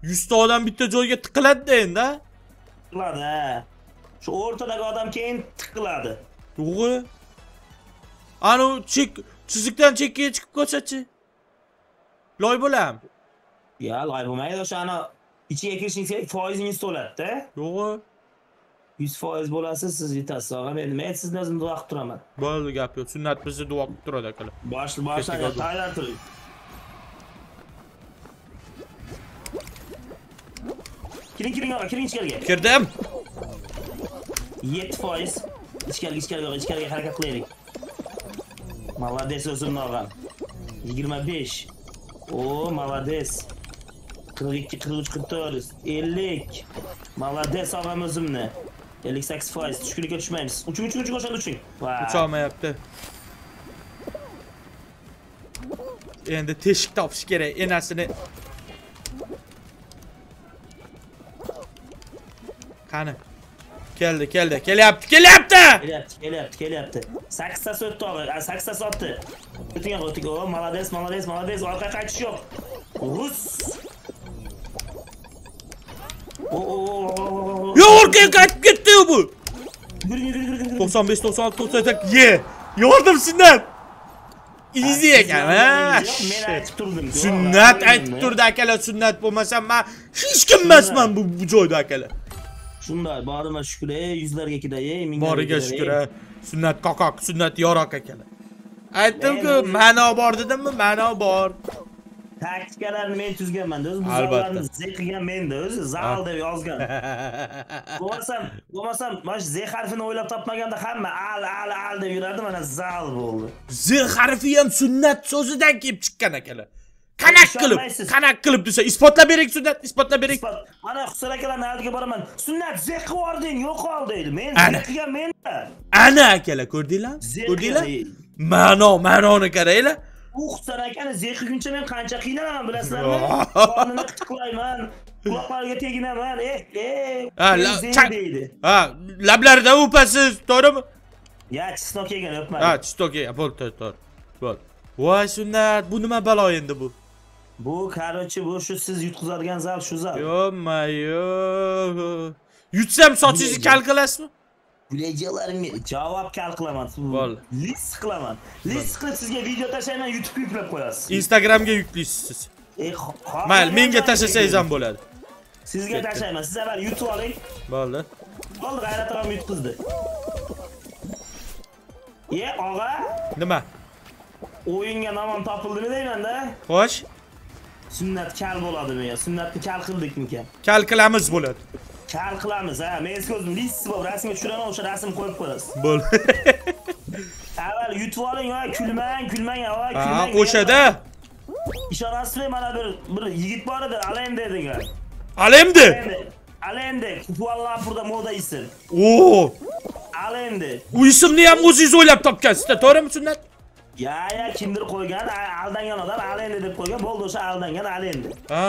100'te adam bitti joyga tıkladı deyin da. Tıkladı he. Şu ortadaki adam keyin tıkladı. Doğru. Anu çık, çizikten çekkiye çıkıp koşaçı. Loy bulam. Ya loy bulmayı da şu ana içiye girişince faiziniz to'latdi. Doğru. 100% bo'lasiz, siz yetasiz og'am. Endi men sizni o'zim duo qilib turaman. Bo'ldi, gap yo'q. Sunnat bizni duo qilib turadi akalar. Boshli tayyor turing. Kiring ichkariga. Kirdim. 7%. İçkariga harakat qilaylik. Malades o'zim og'am. 25. Oo, malades. 42, 43, 44, 50. Malades og'am o'zimni. 58%. Tushkunlikka tushmaymiz. Uch ko'shadi uching. Uch olmayapti. Endi teshik topish kerak. Enasini. Qani. Keldi. Kelyapti. 8 ta o'tdi og'a. 8 ta sotdi. O'tdi. O, malades. Orqa qaytish yo'q. Rus. Ya orkaya kaçıp gitti bu. 95, 96, 98, ye. Yordum sünnet. Easy ekan ha. Sünnet aytib turdi akalar, sünnet bo'lmasam men hech kim emasman bu joyda akalar. Shunday, boriga shukr, yüzlerga kida, minglarga. Boriga shukr. Sünnet qoqoq, sünnet yoroq akalar. Aytdim-ku, ma'no bor dedim-mi? Ma'no bor. Taktikalarni men tuzganman, o'z buzarlarni zeqigan menda o'zi zal deb yozgan. Bo'lmasam, mana shu Z harfini o'ylab topmaganda hamma al deb yurardi, mana zal bo'ldi. Z harfi ham sunnat so'zidan kelib chiqqan akalar. Qanak qilib desa, isbotlab berik. Mana Husan akalarning oldiga boraman. Sunnat zeqib yording, yo'qol deydi. Men zeqigan menda. Ana akalar, ko'rdinglar? Ma'noni qaranglar. Uxtar akani zeqiguncha men qancha qiynalaman bilasizlarmi? Qonini qiqlayman, quloqlariga teginaman. Ha, lablarida o'pasiz, to'g'rimi? Ya, chistoq kelgan o'pmadim. Ha, chistoq kelgan, bo'l. Voy sunnat, bu nima balo endi bu? Bu qarochi, bu shu siz yutqizadigan zal, shu zal. Yo'q. Yutsam sochingizni kal qilasizmi? Bilejalarim cevap kal qilaman. List qilaman. List qilib sizga video tashlayman, YouTube yuklab qo'yasiz. Instagramga yuklaysiz. Mayli, menga tashlasangiz ham bo'ladi. Sizga tashlayman. Siz avval YouTube oling. Bo'ldi. Bo'ldi, g'ayrat ham yutqizdi. Ye, og'a? Nima? O'yinga nomon topildimi deyman-da? Xo'sh. Sunnat kal bo'ladimi yo? Sunnatni kal qildikmi-ka? Kal qilamiz bo'ladi. Kal qilamiz ha. Men eski o'zim list bo'lib rasmga tushiraman, o'sha rasmni qo'yib qo'yasiz. Bo'ldi. Avval yutib oling va kulmang, voy kulmang. Ha, o'shada. Ishonasizmi, mana bir yigit bor edi, Alende degan. Alende, Kuala-Lumpurda moda ismi. Oo! Alende. Bu ismni ham o'zingiz o'ylab topgansiz-da, to'g'rimi Sunnat? Ya kimdir koygan, aldangan odam Alende deb koygan, bo'ldi o'sha aldangan Alende. Ha,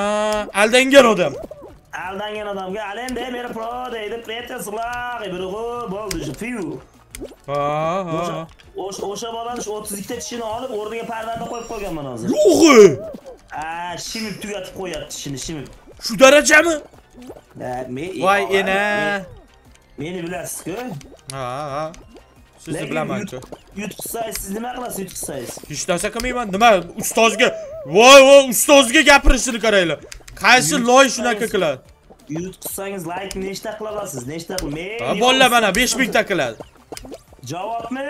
aldangan odam. Aldangan odamga Alende meni pro deydi, preteslaq, birg'u bo'ldi shu fiu. Ha. O'sha bola shu 32 ta tishini olib, o'rniga parvanda qo'yib qo'yganman hozir. Yo'g'i. Ha, shimib tugatib qo'yapti tishini, shimib. Shu darajami? Voy ena. Meni bilasiz-ku? Ha. Sizni bilaman-ku. Yutqizsangiz siz nima qilasiz, yutqizsangiz? Hech narsa qilmayman. Nima ustozga? Voy, ustozga gapirishini qaranglar. Qaysi loy shunaqa qiladi? Yutqizsangiz like nechta qila olasiz? Nechta qilmaysiz? Ha, bolalar mana 5000 ta qiladi. Javobmi?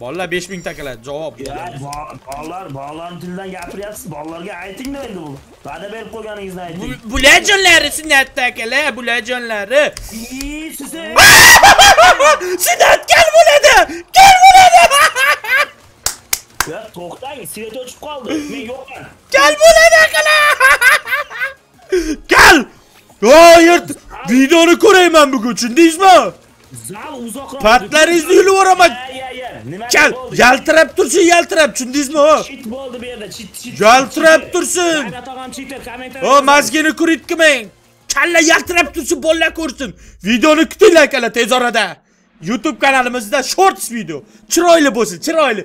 Bolalar 5000 ta qiladi, javob. Bolalarning tilidan gapiryapsiz. Bolalarga ayting-da endi bu. Va'da berib qo'yganingizni ayting. Bulajonlari Sunnat akalar, bulajonlari. Sunnat gel bo'ladi. Ya to'xtang, svet o'chib qoldi. Men yo'qman. Gel bo'ladi akalar. Gel! Hayır! Videonu ko'ray ben bugün, tushundingizmi? Zal uzoqroq. Patlaringizni yulib o'raman. Gel! Yaltirab tursin, yaltirab, tushundingizmi? Shit bo'ldi bu yerda, shit. Yaltirab tursin. O mazgini kuritmang. Kalla yaltirab tursin, bolalar ko'rsin. Videoni kutinglar, akalar, tez orada. YouTube kanalimizda shorts video. Chiroyli bo'lsin, chiroyli.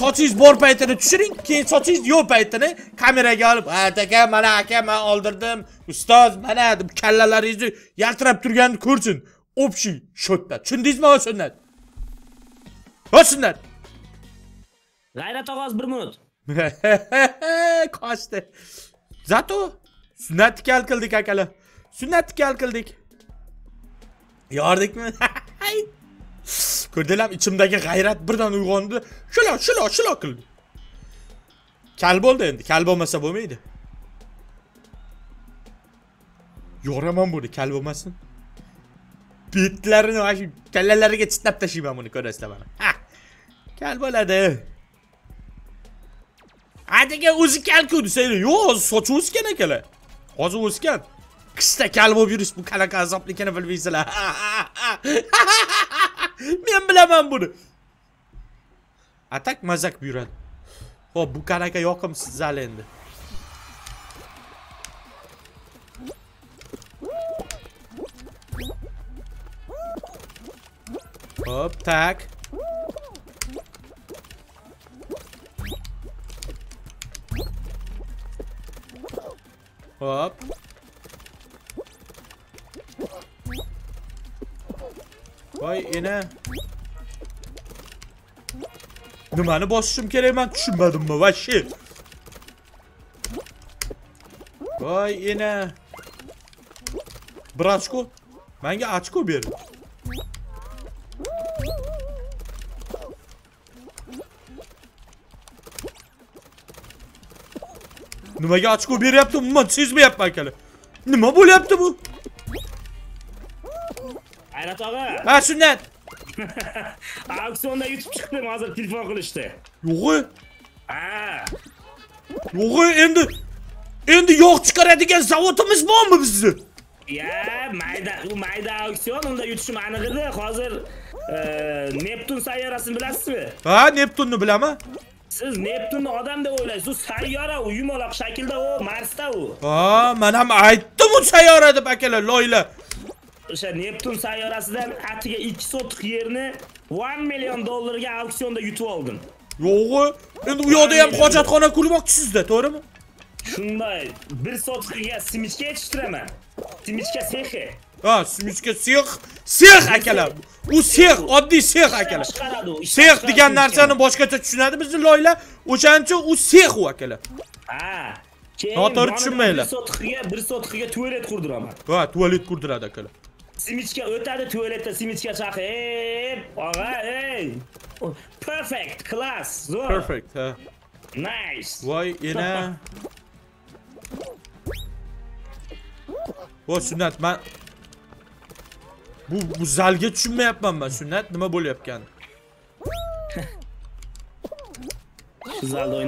Sochingiz bor paytini tushiring, keyin sochingiz yo'q paytini kameraga olib, "Aka, mana aka, men oldirdim. Ustoz, mana" deb kallalaringizni yaltirab turganini ko'rsin. Obshiy shotda. Tushundingizmi o sunnat? O sunnat. G'ayrat og'oz 1 minut. Qochdi. Zato sunnatni kal qildik akalar. Sunnatni kal qildik. Yordikmi? Ko'rdilar, ichimdagi g'ayrat birdan uyg'ondi. Shilo qildi. Kal bo'ldi endi. Kal bo'lmasa bo'lmaydi. Yo'raman buni, kal bo'lmasin. Betlarini mana kallalariga chitlab tashlayman buni, ko'rasizlar mana. Ha. Kal bo'ladi. Hadiga o'zi kal ko'rsangiz, yo'q, sochi o'sgan akalar. Hozir o'sgan. Qishda kal bo'lib yurish bu qanaqa azobligini bilmaysizlar. Men bilaman buni. Atak mazak buyuradi. Xo'p, bu qanaqa yoqimsiz zal endi. Hop, tak. Hop. Vay ene. Nimani bosishim kerak men tushunmadimmi vashi? Vay ene. Bir ochko. Menga ochko ber. Nimaga ochko beryapti? Umuman sezmayapman akalar. Nima bo'lyapti bu? G'ayrat og'a. Ha, sunnat. Auksionda yutib chiqdim, hozir telefon qilishdi. Yo'g'i. Ha. Yo'g'i, endi yo'q chiqaradigan zavodimiz bormi bizda? Ya, mayda auksion, unda yutishim aniq edi. Hozir Neptun sayyorasini bilasizmi? Ha, Neptunni bilaman. Siz Neptunni odam deb o'ylaysiz, sayyora u yumaloq shaklda u Marsda u. Ha, men ham aytdim u sayyora deb akalar, loylar. O'sha Neptun sayyorasidan atiga 2 sotix yerni $1 million auksionda yutib oldim. Yo'g'i, endi u yoqda ham hojatxona qurmoqchisizda, to'g'rimi? Shunday, 1 sotixga simichka yetishtiraman. Simichka sexi. Ha, simichka sex akalar. U sex, oddiy sex akalar. Sex degan narsani boshqacha tushunadi bizni loylar. O'shancha u sex u akalar. Ha. Noto'g'ri tushunmanglar. 1 sotixga tualet qurdiraman. Ha, tualet qurdiradi akalar. Simichka o'tadi tualetda simichka chaqib, og'a, ey. Perfect, class. Zor. Perfect, ha. Nice. Voy, ena. Voy, sunnat, men bu zalga tushunmayapman ben sunnat. Nima bo'layotgan?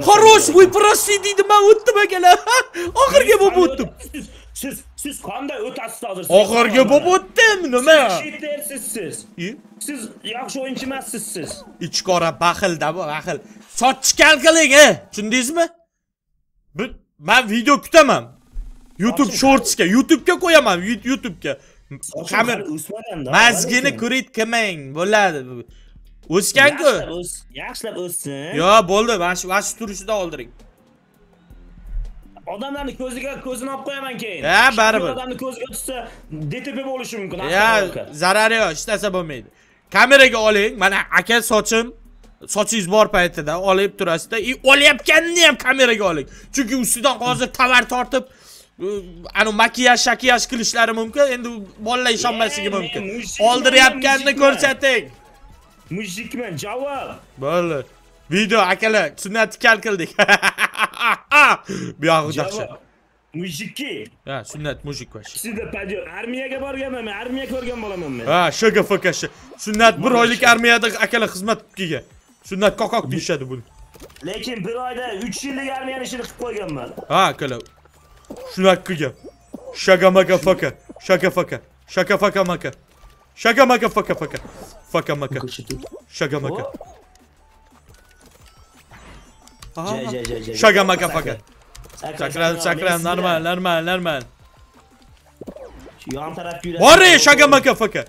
Хорош, voy prosti deydi, men o'tdim akalar. Oxirga bo'lib o'tdim. Siz qanday o'tasiz hozir? Oxirga bo'lib o'tdim, nima? Siz yaxshi o'yinchi emassiz siz. Ichqora baxilda bu, baxil. Sochchi kalqiling, tushundingizmi? Men video kutaman. YouTube shortsga, YouTube'ga qo'yaman, YouTube'ga. Kamera mazgini ko'rit qilmang, bo'ladi. O'sgan-ku. Yaxshilab o'ssin. Yo, bo'ldi, mana shu turishida oldiring. Odamlarning ko'zini olib qo'yaman keyin. Ha, baribir. Odamning ko'ziga tushsa DTP bo'lishi mumkin. Ya, zarari yo'q, ishlasa bo'lmaydi. Kameraga oling, mana aka sochim, sochingiz bor paytida olib turasizda, olayotganini ham kameraga oling. Chunki ustidan hozir tovar tortib anu makiyaj qilishlari mumkin. Endi bolalar ishonmasligi mumkin. Oldirayotganini ko'rsating. Mujikman javob. Bo'ldi. Video akalar, sunnatni kal qildik. Bu yog'i yaxshi. Mujiki. Ha, sunnat mujik vash. Sizda padiyor. Armiyaga borganman, men armiya ko'rgan bo'laman men. Ha, SGFKsh. Sunnat 1 oylik armiyada akalar xizmat qilgan. Sunnat qoqoq deyishadi buni. Lekin 1 oyda 3 yillik armiyani ishini qilib qo'yganman. Ha, akalar. Shunaqqiga. Shagamaka faka. Shagamaka. Shagamaka faka. Sakran normal. Şu yan taraf güler. Var ya shagamaka faka.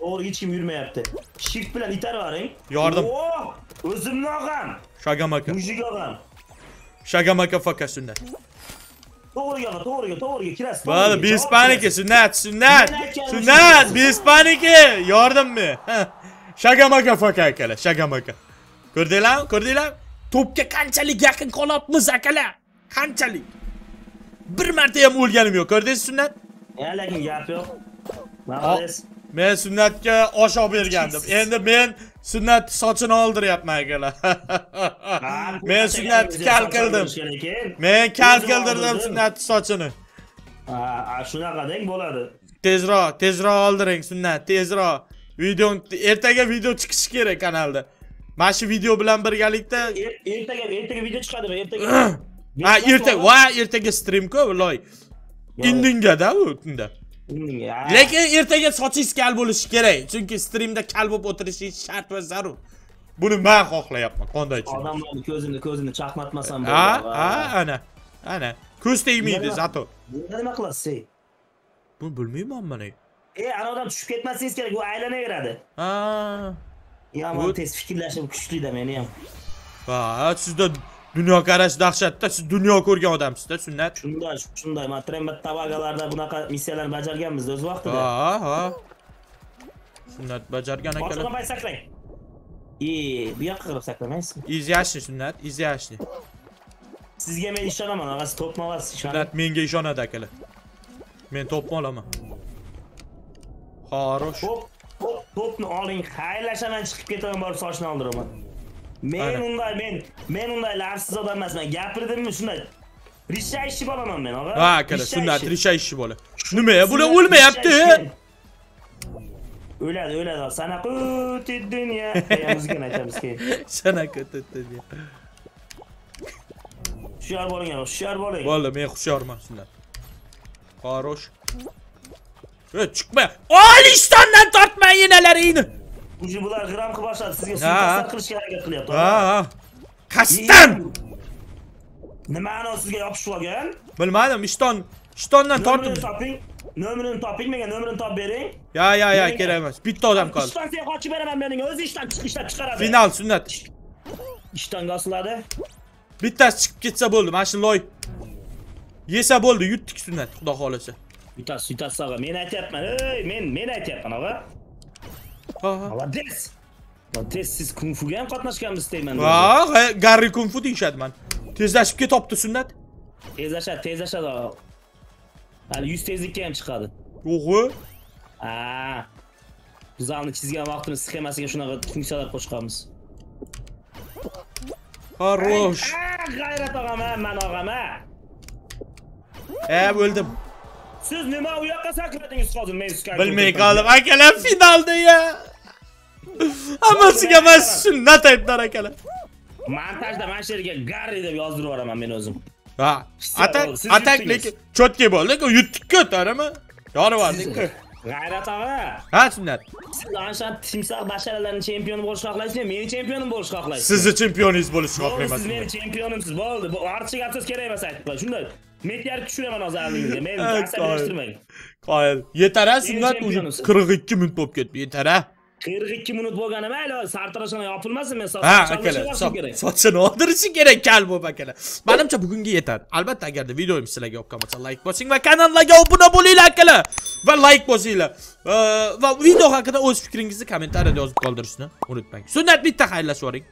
Doğru hiç kim yürüme yaptı. Shift plan iter varayım. Yardım. Oo! Özümlü ağam. Şaka maka. Müzik ağam. Şaka maka faka sünnet. Doğru yana doğru yana doğru yana kiraz. Valla bir İspaniki sünnet sünnet. Sünnet bir İspaniki. Yardım mı? Şaka maka faka akala şaka maka. Kurdilan kurdilan. Topga qanchalik yaqin qolyapmiz akalar? Qanchalik? Bir marta ham o'lganim yo'q, ko'rdingiz sunnat? Ya, lekin gap yo'q. Men sunnatga osh olib bergandim. Endi men sunnat sochini oldiryapman akalar. Men sunnatni kal qildim. Men kal qildirdim sunnat sochini. Ha, shunaqa deng bo'ladi. Tezroq, tezroq oldiring sunnat, tezroq. Videoni ertaga video chiqishi kerak kanalda. Mana shu video bilan birgalikda ertaga video chiqadimi? Ertaga. Ha, ertaga, va ertaga stream ko, vallahi. Indinga-da u, unda. Lekin ertaga sochingiz kal bo'lishi kerak, chunki streamda kal bo'lib o'tirishingiz shart va zarur. Buni men xohlayapman, qanday uchun? Odamlarning ko'zini chaqmatmasam bo'ladi. Ha, ana. Ana. Ko'z tegmaydi, zato. Nima qilasiz? Bu bilmayman mana. Aradan tushib ketmasangiz kerak, u aylanaveradi. Ha. Yaman tez fikirlashim kuchli da meni ham. Va, sizda dunyo qarashi dahshatda, siz dunyo ko'rgan odamsiz-da, sunnat. Shunday, shunday. Matremat tabaqalarda bunaqa missiyalarni bajarganmiz o'z vaqtida. Ha, ha. Sunnat bajargan akalar. Boshqa pay saqlang. Bu yoqqa qarab saqlamaysiz. Izyashni sunnat, izyashni. Sizga men ishonaman, og'asi topma olasiz, ishonaman. Sunnat menga ishonadi akalar. Men topma olaman. Xarosh. Topni oling, xayrlashaman, chiqib ketaman, borib sochni oldiraman. Men unday lafsiz odam emasman. Gapirdimmi shunday? Risha ishi bo'laman men, og'a. Ha, akalar, sunnat risha ishi bo'la. Nima ya? Bular o'lmayapti. O'ladi, o'ladi. Sanaqut dunyo. Muzikani aytamiz keyin. Sanaqut dunyo. Hushyor bo'ling, hushyor bo'ling. Bo'ldi, men hushyorman sunnat. Xarosh. Çıkma. Aliştan'dan tartma yinelerini. Ucubular gram kıbaşlar sizin suikastlar kılıçken hareket kılıyordu. Kastan. Ne mana sizge yapışıla gel? Bilmadım iştan'dan tartma. Nömrünü tapayım mı? Nömrünü tap verin. Ya gelemez. Bitti odam kaldı. İştan sen kaçı veremem benim. Öz iştan çık işten çıkar abi. Final sünnet. İştan kasıladı. Bittaz çıkıp gitse buldum. Aşın loy. Yese buldu yuttuk sünnet. Kuda kalası. Yutas ağa, men aytyapman. Ey, men aytyapman ağa. Молодец. Молодец, siz kung fuga ham qatnashganmisiz deyman. Ha, Garry kung fu deyishadman. Tezlashib ketopti sunnat. Tezlashadi ağa. Hali 100 tezlikka ham chiqadi. Yo'g'i. Ha. Bizani chizgan vaqtimiz sxemasiga shunaqa funksiyalar qo'shganmiz. Xarosh. G'ayrat og'am, men og'am. O'ldim. Siz nima uyoqqa saqladingiz hozir men sizga? Bilmay qoldim akalar finalda ya. Hammasiga men sunnat aytdar akalar. Montajda men shu yerga Garry deb yozdirib yuboraman men o'zim. Ha, atak lekin cho'tga bo'ldik, yutdik ko'tarami? Yorvardik-ku. G'ayrat og'a. Ha, sunnat. Siz ancha timsoh basharalarini chempion bo'lish xohlaysizmi? Men chempionim bo'lish xohlaysizmi? Sizni chempioningiz bo'lish xohlamayman. Siz men chempionimsiz, bo'ldi. Ortiqcha gapsiz kerak emas aytdilar. Shunday. Metyar tushiraman hozirligingizga. Men ta'sirlashtirmang. Qoyil. Yetar ha, sunnat 42 minut bo'lib ketdi. Yetar ha. 42 minut bo'lganimi? Hali sartaroshxona yopilmasin, men sochini kerak. Sochini o'ldirishi kerak kal bo'lib akalar. Menimcha bugunga yetadi. Albatta, agarda videoyim sizlarga yoqqan bo'lsa, like bosing va kanalga obuna bo'linglar akalar. Va like bosinglar. Va video haqida o'z fikringizni kommentariyada yozib qoldirishni unutmang. Sunnat bitta xayrlashib o'ring.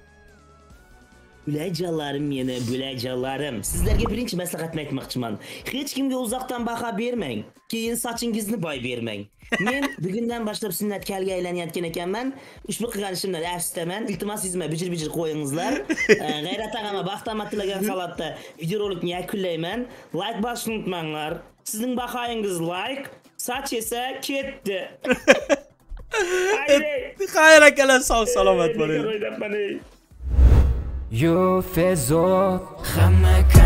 Bulacanlarım yine bulacanlarım. Sizlerge birinci maslahatını etmekçiman. Hiç kimge uzaktan baha bermeyin. Keyin saçıngizni boy bermeyin. Men bugundan boshlab sunnat kalga aylanayotgan ekanman. Ushbu qilganishimdan afsusdaman. Iltimos sizga bijir-bijir qo'yingizlar. G'ayrat og'ama baxtamat tilagan holatda videorolikni yakunlayman. Like bosishni unutmanglar. Sizning bahoyingiz like, soch esa ketdi. Xayr akalar, sog' salomat bo'ling. Yo Fezot.